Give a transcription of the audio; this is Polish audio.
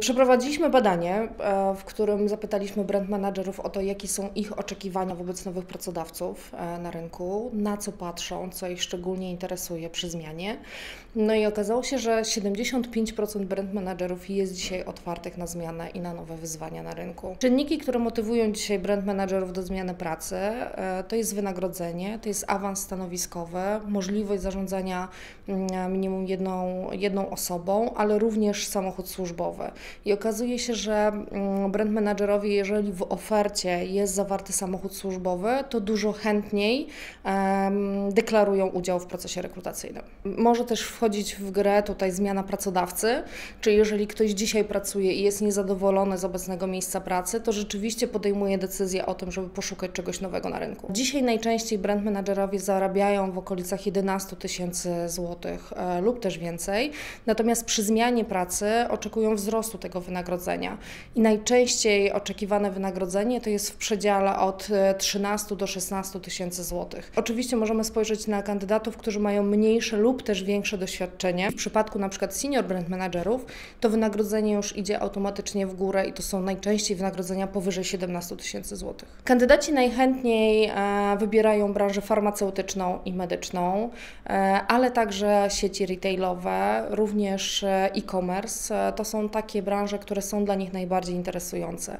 Przeprowadziliśmy badanie, w którym zapytaliśmy brand managerów o to, jakie są ich oczekiwania wobec nowych pracodawców na rynku, na co patrzą, co ich szczególnie interesuje przy zmianie. No i okazało się, że 75% brand managerów jest dzisiaj otwartych na zmianę i na nowe wyzwania na rynku. Czynniki, które motywują dzisiaj brand managerów do zmiany pracy, to jest wynagrodzenie, to jest awans stanowiskowy, możliwość zarządzania minimum jedną osobą, ale również samochód służbowy. I okazuje się, że brand managerowie, jeżeli w ofercie jest zawarty samochód służbowy, to dużo chętniej deklarują udział w procesie rekrutacyjnym. Może też wchodzić w grę tutaj zmiana pracodawcy, czyli jeżeli ktoś dzisiaj pracuje i jest niezadowolony z obecnego miejsca pracy, to rzeczywiście podejmuje decyzję o tym, żeby poszukać czegoś nowego na rynku. Dzisiaj najczęściej brand managerowie zarabiają w okolicach 11 000 złotych lub też więcej, natomiast przy zmianie pracy oczekują wzrostu tego wynagrodzenia. I najczęściej oczekiwane wynagrodzenie to jest w przedziale od 13 do 16 tysięcy złotych. Oczywiście możemy spojrzeć na kandydatów, którzy mają mniejsze lub też większe doświadczenie. W przypadku na przykład senior brand managerów to wynagrodzenie już idzie automatycznie w górę i to są najczęściej wynagrodzenia powyżej 17 tysięcy złotych. Kandydaci najchętniej wybierają branżę farmaceutyczną i medyczną, ale także sieci retailowe, również e-commerce. To są takie branże, które są dla nich najbardziej interesujące.